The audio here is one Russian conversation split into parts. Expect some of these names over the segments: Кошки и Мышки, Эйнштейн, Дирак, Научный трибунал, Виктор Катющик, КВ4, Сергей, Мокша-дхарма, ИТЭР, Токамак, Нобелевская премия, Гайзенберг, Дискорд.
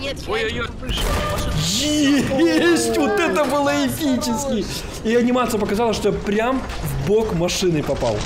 Нет, ой-ой-ой, есть! Вот это было эпически! И анимация показала, что я прям в бок машины попал.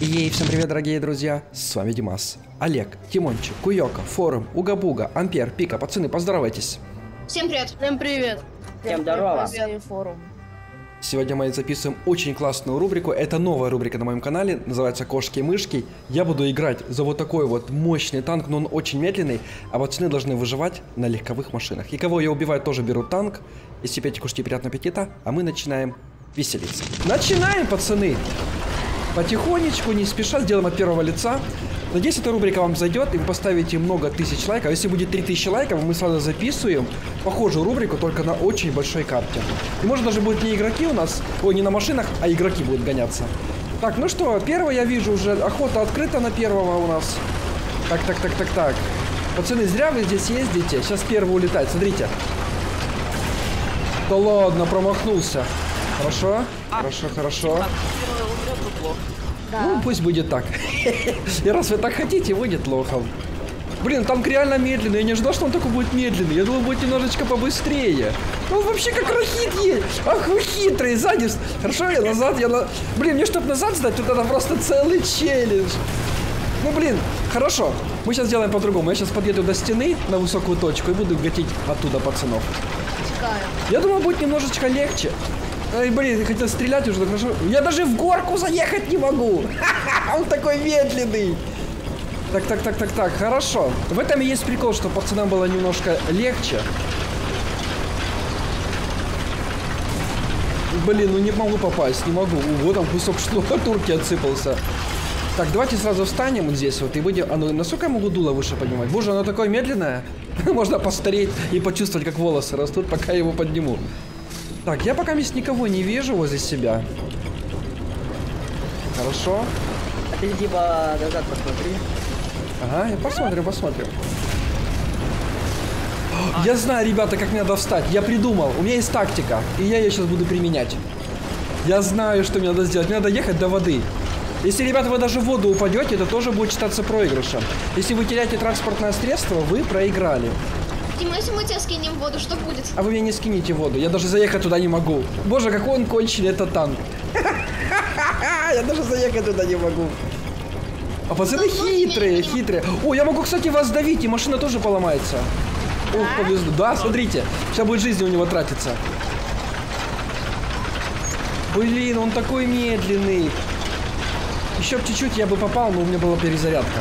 Ей, всем привет, дорогие друзья, с вами Димас, Олег, Тимончик, Куёка, Форум, Угабуга, Ампер, Пика, пацаны, поздоровайтесь. Всем привет. Всем привет. Всем здорово. Форум. Сегодня мы записываем очень классную рубрику, это новая рубрика на моем канале, называется «Кошки и мышки». Я буду играть за вот такой вот мощный танк, но он очень медленный, а пацаны должны выживать на легковых машинах. И кого я убиваю, тоже беру танк. Если пейте, кушайте, приятного аппетита, а мы начинаем веселиться. Начинаем, пацаны! Потихонечку, не спеша, сделаем от первого лица. Надеюсь, эта рубрика вам зайдет и вы поставите много тысяч лайков. Если будет 3000 лайков, мы сразу записываем похожую рубрику, только на очень большой карте. И может даже будут не игроки у нас, ой, не на машинах, а игроки будут гоняться. Так, ну что, первого я вижу уже, охота открыта на первого у нас. Так. Пацаны, зря вы здесь ездите, сейчас первый улетает, смотрите. Да ладно, промахнулся. Хорошо, хорошо. Да. Ну, пусть будет так. И раз вы так хотите, будет лохом. Блин, танк реально медленный. Я не ожидал, что он такой будет медленный. Я думал, будет немножечко побыстрее. Он вообще как рахит едет. Ах, вы хитрые. Сзади. Хорошо, я назад. Блин, мне чтобы назад сдать, тут это просто целый челлендж. Ну, блин, хорошо. Мы сейчас сделаем по-другому. Я сейчас подъеду до стены на высокую точку и буду гатить оттуда пацанов. Я думаю, будет немножечко легче. Ой, блин, я хотел стрелять уже, так хорошо. Я даже в горку заехать не могу. Он такой медленный. Так, хорошо. В этом и есть прикол, что пацанам было немножко легче. Блин, ну не могу попасть, не могу. Вот там кусок штукатурки отсыпался. Так, давайте сразу встанем вот здесь вот и будем... А, ну, насколько я могу дуло выше поднимать? Боже, оно такое медленное. Можно постареть и почувствовать, как волосы растут, пока я его подниму. Так, я пока здесь никого не вижу возле себя. Хорошо. А ты иди назад посмотри. Ага, я посмотрю. Я знаю, ребята, как мне надо встать. Я придумал. У меня есть тактика. И я ее сейчас буду применять. Я знаю, что мне надо сделать. Мне надо ехать до воды. Если, ребята, вы даже в воду упадете, это тоже будет считаться проигрышем. Если вы теряете транспортное средство, вы проиграли. Если мы тебя скинем в воду, что будет? А вы меня не скинете в воду, я даже заехать туда не могу. Боже, какой он конченый, этот танк. Я даже заехать туда не могу. А пацаны хитрые. О, я могу, кстати, вас давить, и машина тоже поломается. Ох, повезло. Да, смотрите, сейчас будет жизнь у него тратиться. Блин, он такой медленный. Еще чуть-чуть я бы попал, но у меня была перезарядка.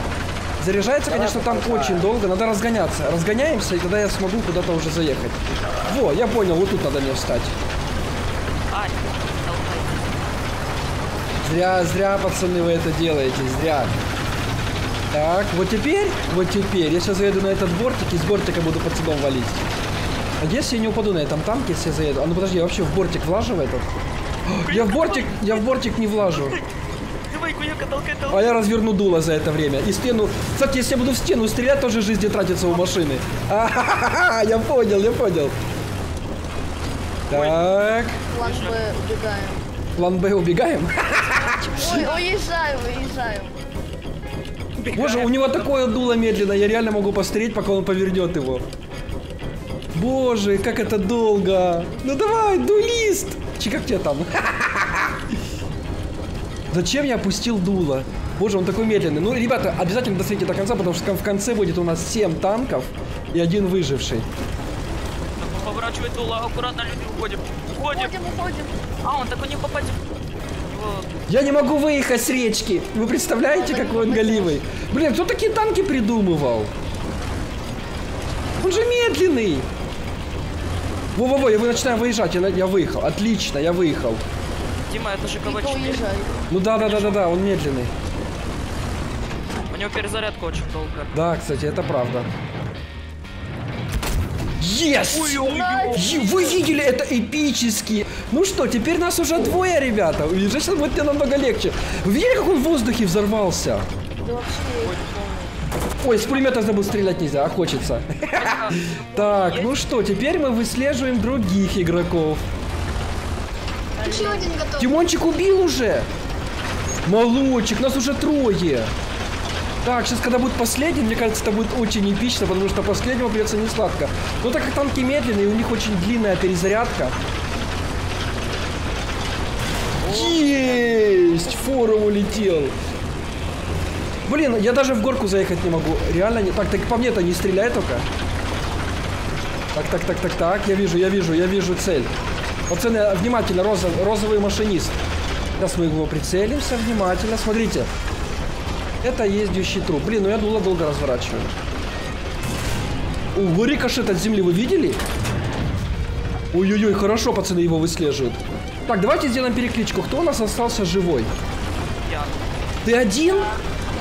Заряжается, конечно, танк очень долго. Надо разгоняться. Разгоняемся, и тогда я смогу куда-то уже заехать. Во, я понял, вот тут надо мне встать. Зря, пацаны, вы это делаете. Зря. Так, вот теперь. Я сейчас заеду на этот бортик, и с бортика буду пацаном валить. А если я не упаду на этом танке, если я заеду... А ну подожди, я вообще в бортик влажу в этот? Я в бортик не влажу. А я разверну дуло за это время. И стену... Кстати, если я буду в стену стрелять, тоже жизни тратится у машины. А-ха-ха-ха, я понял. Так. План Б убегаем. Ой, уезжаем. Боже, у него такое дуло медленно. Я реально могу пострелять, пока он повернет его. Боже, как это долго. Ну давай, дулист. Как тебе там? Зачем я опустил дуло? Боже, он такой медленный. Ну, ребята, обязательно досмотрите до конца, потому что в конце будет у нас 7 танков и 1 выживший. Поворачивай дуло, аккуратно, люди, уходим. А, он такой не попадет. Я не могу выехать с речки. Вы представляете, какой он голивый? Блин, кто такие танки придумывал? Он же медленный. Во-во-во, я начинаю выезжать, я выехал. Отлично, я выехал. Дима, это же КВ4. Ну да, он медленный. У него перезарядка очень долго. Да, кстати, это правда. Yes! Вы видели, это эпически. Ну что, теперь нас уже двое, ребята. Уезжать сейчас будет намного легче. Вы видели, как он в воздухе взорвался? Да вообще... Ой, с пулемета забыл, стрелять нельзя, а хочется. Так, ну что, теперь мы выслеживаем других игроков. Тимончик убил уже! Молодчик, нас уже трое. Так, сейчас, когда будет последний, мне кажется, это будет очень эпично, потому что последнего придется не сладко. Но так как танки медленные, у них очень длинная перезарядка. Есть! Фора улетел. Блин, я даже в горку заехать не могу. Реально не... Так, так по мне-то не стреляй только. Так. Я вижу цель. Пацаны, внимательно, розовый машинист. Сейчас мы его прицелимся, внимательно. Смотрите. Это ездящий труп. Блин, ну я долго разворачиваю. О, рикошет от земли, вы видели? Ой-ой-ой, хорошо, пацаны его выслеживают. Так, давайте сделаем перекличку. Кто у нас остался живой? Я. Ты один?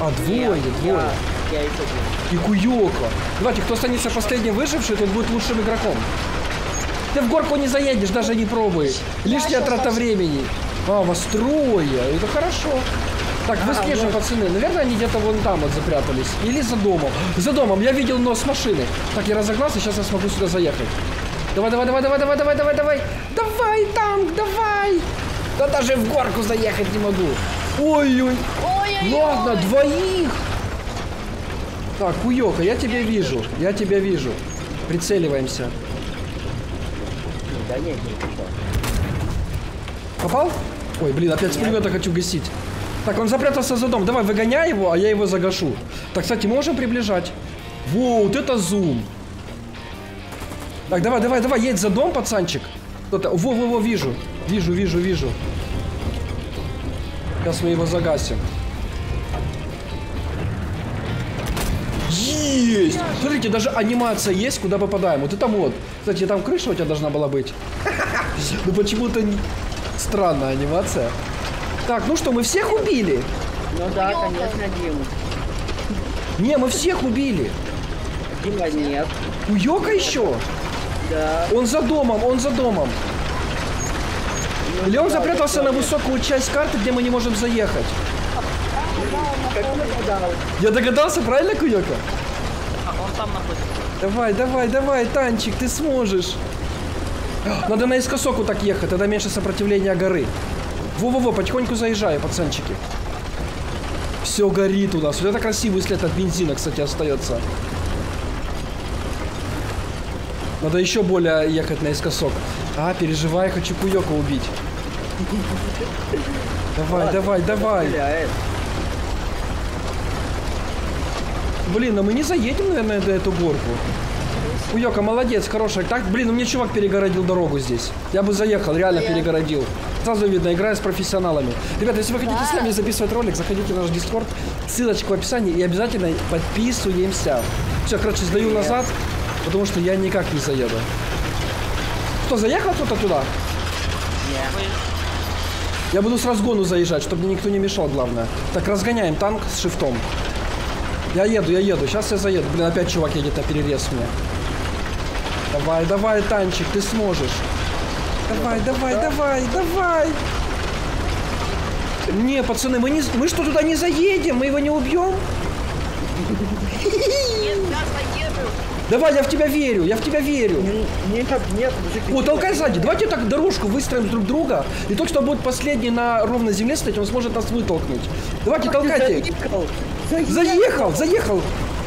А, двое. Я и один. И куёкла. Давайте, кто останется последним выживший, тот будет лучшим игроком. Ты в горку не заедешь, даже не пробуй. Лишняя трата времени. А, вас трое. Это хорошо. Так, выслеживаем, пацаны. Наверное, они где-то вон там вот запрятались. Или за домом. За домом. Я видел нос машины. Так, я разогнался, сейчас я смогу сюда заехать. Давай. Давай, танк, давай. Да даже в горку заехать не могу. Ой-ой. Ладно, двоих. Так, Куёка, я тебя вижу. Прицеливаемся. Да нет, не попал. Попал? Ой, блин, опять с пулемета хочу гасить. Так, он запрятался за дом. Давай, выгоняй его, а я его загашу. Так, кстати, можем приближать. Во, вот это зум. Так, давай, едь за дом, пацанчик. Кто-то... Во, вижу. Сейчас мы его загасим. Есть! Смотрите, даже анимация есть, куда попадаем. Вот это вот. Кстати, там крыша у тебя должна была быть. Ну почему-то странная анимация. Так, ну что, мы всех убили? Ну да, конечно, Дима. Не, мы всех убили. Дима нет. У Йока еще? Да. Он за домом. Или он запрятался на высокую часть карты, где мы не можем заехать? Я догадался, правильно, Куёка? Он там находится. Давай, танчик, ты сможешь. Надо наискосок вот так ехать, тогда меньше сопротивления горы. Во-во-во, потихоньку заезжаю, пацанчики. Все горит у нас. Вот это красивый след от бензина, кстати, остается. Надо еще более ехать наискосок. А, переживай, хочу Куёка убить. Давай. Блин, а мы не заедем, наверное, до эту горку. Куёка, молодец, хорошая. Так, блин, у меня чувак перегородил дорогу здесь. Я бы заехал, реально перегородил. Сразу видно, играю с профессионалами. Ребята, если вы хотите с нами записывать ролик, заходите в наш Дискорд. Ссылочка в описании. И обязательно подписываемся. Все, короче, сдаю назад, потому что я никак не заеду. Что, заехал кто-то туда? Нет. Я буду с разгону заезжать, чтобы мне никто не мешал, главное. Так, разгоняем танк с шифтом. Я еду. Сейчас я заеду. Блин, опять чувак едет на перерез мне. Давай, танчик, ты сможешь. Давай. Не, пацаны, мы что, туда не заедем? Мы его не убьем? Нет, я заеду. Давай, я в тебя верю. Нет, мужики. О, толкай сзади. Давайте так дорожку выстроим друг друга. И тот, кто будет последний на ровной земле стоять, он сможет нас вытолкнуть. Давайте, толкайте. Заехал.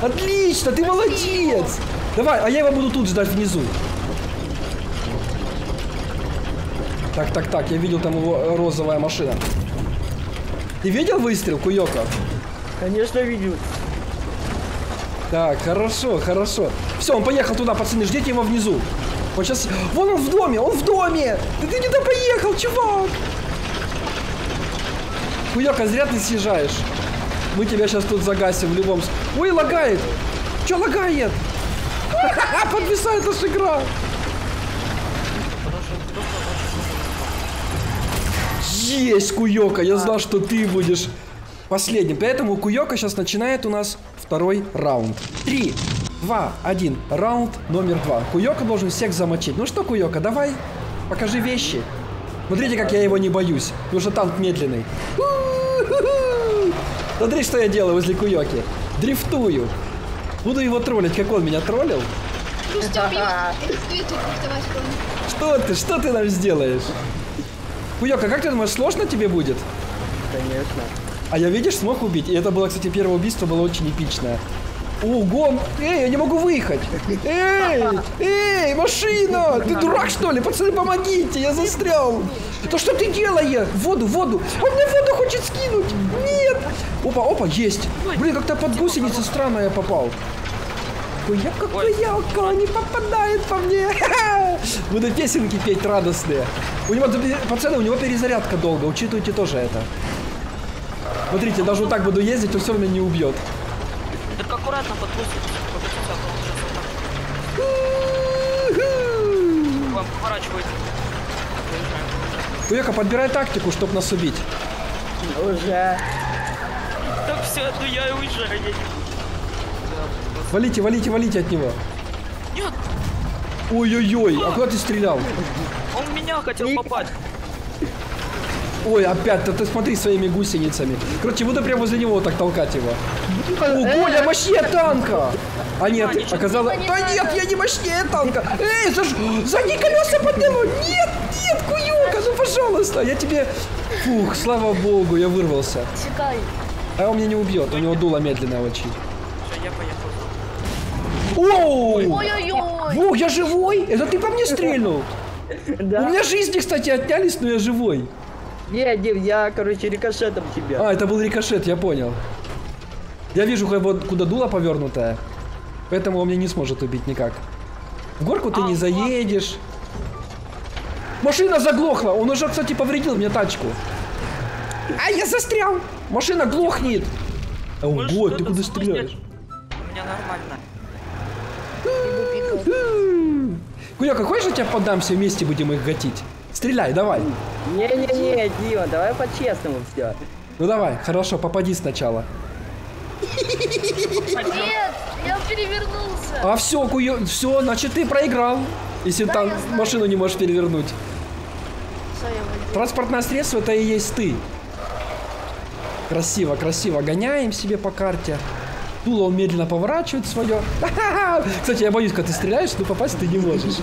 Отлично, ты молодец. Давай, а я его буду тут ждать внизу. Так, я видел там его розовая машина. Ты видел выстрел, Куёка? Конечно, видел. Так, хорошо. Все, он поехал туда, пацаны, ждите его внизу. Вот сейчас... Вон он в доме, Да ты не туда поехал, чувак! Куёка, зря ты съезжаешь. Мы тебя сейчас тут загасим в любом... Ой, лагает! Чё лагает? Подвисает наша игра! Есть, Куёка! Я знал, что ты будешь последним. Поэтому Куёка сейчас начинает у нас второй раунд. 3, 2, 1. Раунд номер 2. Куёка должен всех замочить. Ну что, Куёка, давай, покажи вещи. Смотрите, как я его не боюсь. Потому что танк медленный. Смотри, что я делаю возле Куёки. Дрифтую. Буду его троллить, как он меня троллил. Что ты нам сделаешь? Куёка, как ты думаешь, сложно тебе будет? Конечно. А я, видишь, смог убить. И это было, кстати, первое убийство, было очень эпичное. Угон! Эй, я не могу выехать! Эй! Эй, машина! Ты дурак, что ли? Пацаны, помогите! Я застрял! Да что ты делаешь? Воду, воду! Он мне воду хочет скинуть! Нет! Опа, опа, есть! Блин, как-то под гусеницу странно я попал. Куялка не попадает по мне! Буду песенки петь радостные. У него, пацаны, у него перезарядка долго, учитывайте тоже это. Смотрите, даже вот так буду ездить, он все равно не убьет. Так аккуратно подпустим. Вам поворачивайте. Куёка, подбирай тактику, чтобы нас убить. Уже. Так все, ну я и уезжаю. Валите, валите, валите от него. Нет. Ой-ой-ой, а куда ты стрелял? Он меня хотел попасть. Ой, опять-то ты смотри своими гусеницами. Короче, буду прямо возле него вот так толкать его. Ого, я мощнее танка! А нет, оказалось... Да нет, я не мощнее танка! Эй, задние колеса подняло! Нет, нет, Куёка, ну пожалуйста! Я тебе... Фух, слава богу, я вырвался. А он меня не убьет, у него дуло медленно очень. Ой-ой-ой! О, я живой! Это ты по мне стрельнул? Да. У меня жизни, кстати, отнялись, но я живой. Не, Дим, я, короче, рикошетом тебя. А, это был рикошет, я понял. Я вижу, куда дуло повернутое. Поэтому он меня не сможет убить никак. В горку ты не заедешь. Машина заглохла. Он уже, кстати, повредил мне тачку. А, я застрял. Машина глохнет. Ого, ты куда стреляешь? У меня нормально. Куёка, хочешь, я тебя поддамся, вместе будем их гатить? Стреляй, давай. Не-не-не, Дима, давай по-честному все. Ну давай, хорошо, попади сначала. Нет, я перевернулся. А все, все, значит ты проиграл. Если да, там машину не можешь перевернуть. Транспортное средство это и есть ты. Красиво, красиво. Гоняем себе по карте. Дуло он медленно поворачивает свое. Кстати, я боюсь, когда ты стреляешь, но попасть ты не можешь.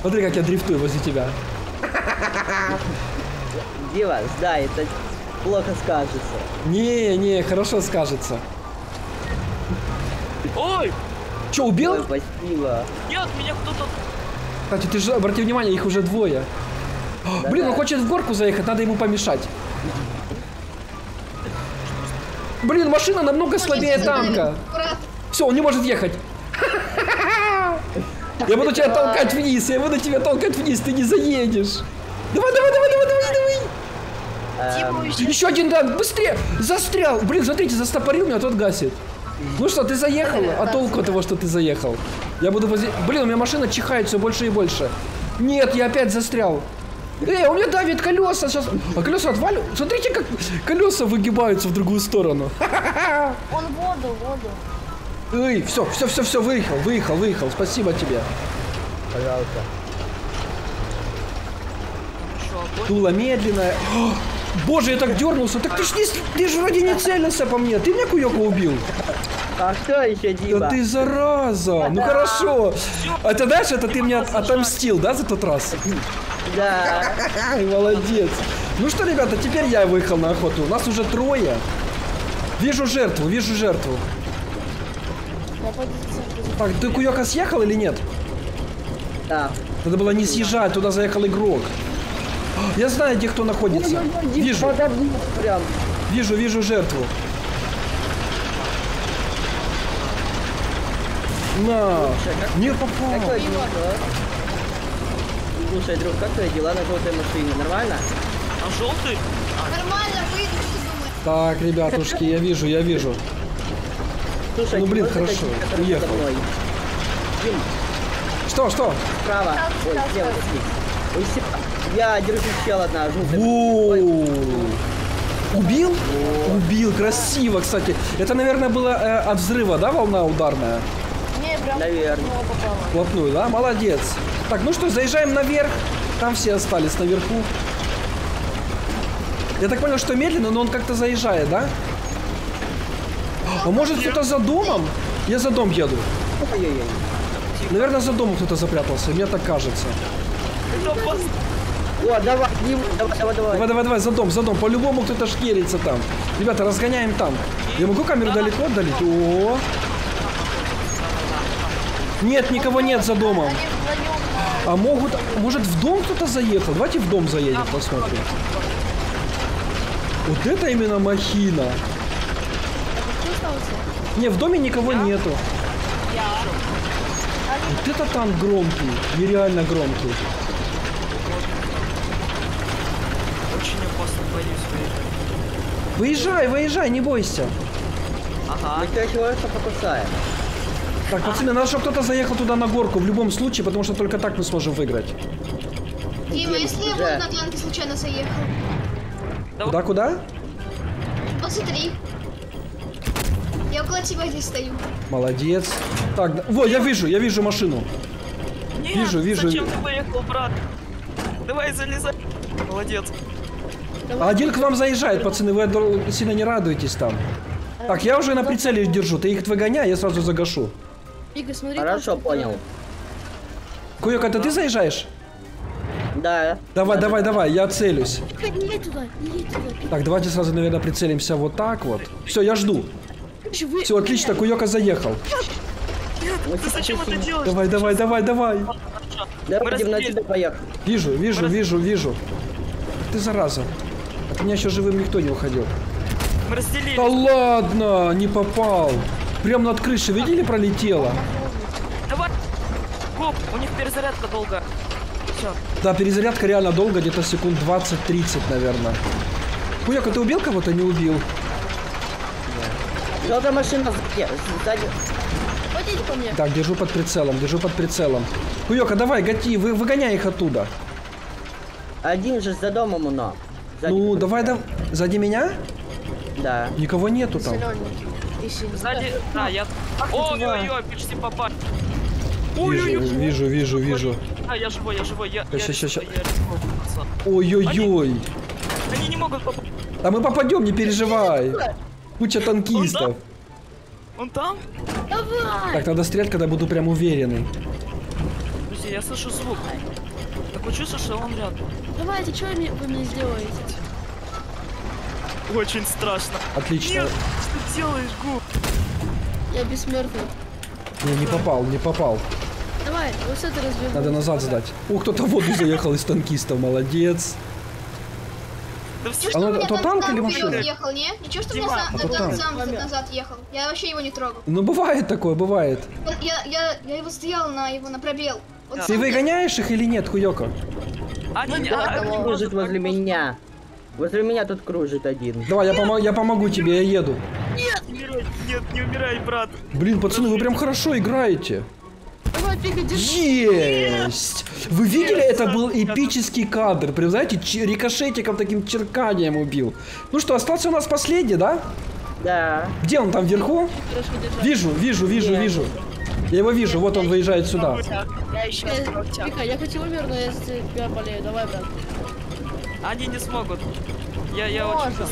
Смотри, как я дрифтую возле тебя. Дима, да, это плохо скажется. Не-не, хорошо скажется. Ой! Че, убил? Ой, нет, меня кто-то... Кстати, ты же, обрати внимание, их уже двое. Да, блин, да. Он хочет в горку заехать, надо ему помешать. Блин, машина намного слабее танка. Все, он не может ехать. Я буду тебя толкать вниз, ты не заедешь. Давай, давай, давай, давай, давай, давай. Еще один танк, быстрее. Застрял. Блин, смотрите, застопорил меня, а тот гасит. Ну что, ты заехал? А толку от того, что ты заехал? Я буду возле... Блин, у меня машина чихает все больше и больше. Нет, я опять застрял. Эй, у меня давит колеса сейчас. А колеса отвалю. Смотрите, как колеса выгибаются в другую сторону. Он воду, воду. Эй, все, все, все, все, выехал, выехал, выехал. Спасибо тебе. Пожалуйста. Дуло медленное. О, боже, я так дернулся. Так ты же вроде не целился по мне. Ты меня, Куёку, убил. А что еще, Дима? Да ты зараза. Ну хорошо. А ты знаешь, это ты меня отомстил, да, за тот раз? Да. Молодец. Ну что, ребята, теперь я выехал на охоту. У нас уже трое. Вижу жертву, вижу жертву. Так, ты, Куёка, съехал или нет? Да. Надо было не съезжать, туда заехал игрок. Я знаю, где кто находится. Вижу. Вижу, вижу жертву. На. Не попал. Слушай, друг, как твои дела на желтой машине? Нормально? А желтый? Нормально, выйду. Так, ребятушки, я вижу, я вижу. Слушай, ну блин, хорошо, уехал. Что, что? Справа. Ой, сделай. Я держу чел одна. Убил? Убил, красиво, кстати. Это, наверное, было от взрыва, да, волна ударная? Не, прям. Наверное. Плотную, да? Молодец. Так, ну что, заезжаем наверх. Там все остались наверху. Я так понял, что медленно, но он как-то заезжает, да? А может кто-то за домом? Я за дом еду. Наверное, за домом кто-то запрятался, мне так кажется. О, давай, давай, за дом, по-любому кто-то шкерится там. Ребята, разгоняем там. Я могу камеру далеко отдалить? О. Нет, никого нет за домом. А могут, может в дом кто-то заехал? Давайте в дом заедем, посмотрим. Вот это именно махина. Не, в доме никого нету. Вот это танк громкий, нереально громкий. Выезжай, выезжай, не бойся. Ага. Так, пацаны, надо, чтобы кто-то заехал туда на горку в любом случае, потому что только так мы сможем выиграть. Дима, если я вот на танке случайно заехал. Куда, куда? Посмотри. Я около тебя здесь стою. Молодец. Так, во, я вижу машину. Нет, вижу. Зачем ты поехал, брат? Давай залезай. Молодец. А один к вам заезжает, пацаны, вы сильно не радуетесь там. Так, я уже на прицеле держу, ты их выгоняй, я сразу загашу. Игорь, смотри, хорошо, понял. Куёк, это ты заезжаешь? Да. Давай, давай, я целюсь. Не едь туда, не едь туда. Так, давайте сразу, наверное, прицелимся вот так вот. Все, я жду. Все, отлично, Куёка заехал. Ты зачем это делаешь? Давай, давай. Давай, на тебя поехал. Вижу. Ты зараза. От меня еще живым никто не уходил. Мы разделились. Да ладно, не попал. Прям над крышей, видели, пролетело? Давай. Гоп, у них перезарядка долго. Все. Да, перезарядка реально долго, где-то секунд 20-30, наверное. Куёк, а ты убил кого-то? Не убил. Да. Машина сзади. Так, держу под прицелом, Куёк, а давай, готи, выгоняй их оттуда. Один же за домом, но. Сзади давай, сзади меня? Да. Никого нету там. Сзади, да, я... Ой-ой-ой, почти попал. Вижу. А, я живой, Сейчас. Ой-ой-ой. Они не могут попасть. А мы попадем, не переживай. Куча танкистов. Он там? Давай. Так, надо стрелять, когда буду прям уверенный. Друзья, я слышу звук. Такое чувство, что он рядом. Давайте, что вы мне сделаете? Очень страшно. Отлично. Нет, что делаешь, Губ? Я бессмертный. Не попал, Давай, вот это разберем. Надо назад сдать. О, кто-то в воду заехал из танкистов, молодец. А ну, то танк или машина? Ехал, не? Ничего, что Дима, назад ехал. Я вообще его не трогал. Ну, бывает такое, бывает. Я его стоял на его, на пробел. Вот ты выгоняешь их или нет, Куёка? Один кружит возле меня. Возле меня тут кружит один. Давай, я помогу тебе, я еду. Нет, не умирай, брат. Блин, пацаны, вы прям хорошо играете. Давай, бегай, есть! Вы видели, это был эпический кадр. Прям, знаете, рикошетиком таким черканием убил. Ну что, остался у нас последний, да? Да. Где он там, вверху? Вижу. Я его вижу, вот он выезжает сюда. Я еще Вика, я хоть и умер, но я за тебя болею, давай, брат. Они не смогут. Я очень быстро.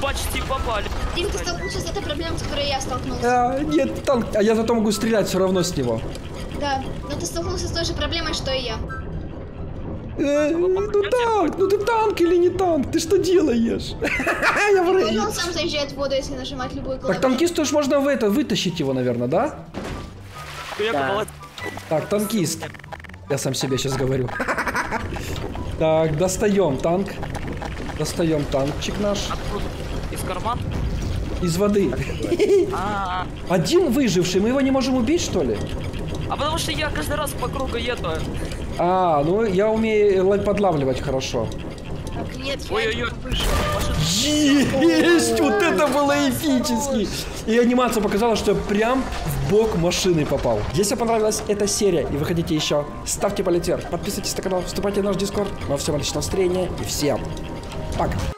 Почти попали. Дим, ты столкнулся с этой проблемой, с которой я столкнулся. А, нет, танк, а я зато могу стрелять все равно с него. Да, но ты столкнулся с той же проблемой, что и я. Ну танк, ну ты танк или не танк? Ты что делаешь? Я в рейде. Он сам заезжает в воду, если нажимать любую клавишу. Так танкисту уж можно в это вытащить его, наверное, да? Так, танкист. Я сам себе сейчас говорю. Так, достаем танк. Достаем танкчик наш. Из кармана? Из воды. Один выживший, мы его не можем убить, что ли? А потому что я каждый раз по кругу еду. А, ну я умею подлавливать хорошо. Так, нет, ой-ой-ой, есть! Вот это было эпически! И анимация показала, что я прям в бок машины попал. Если вам понравилась эта серия и вы хотите еще, ставьте палец вверх, подписывайтесь на канал, вступайте в наш Дискорд. Вам всем отличного настроения и всем пока!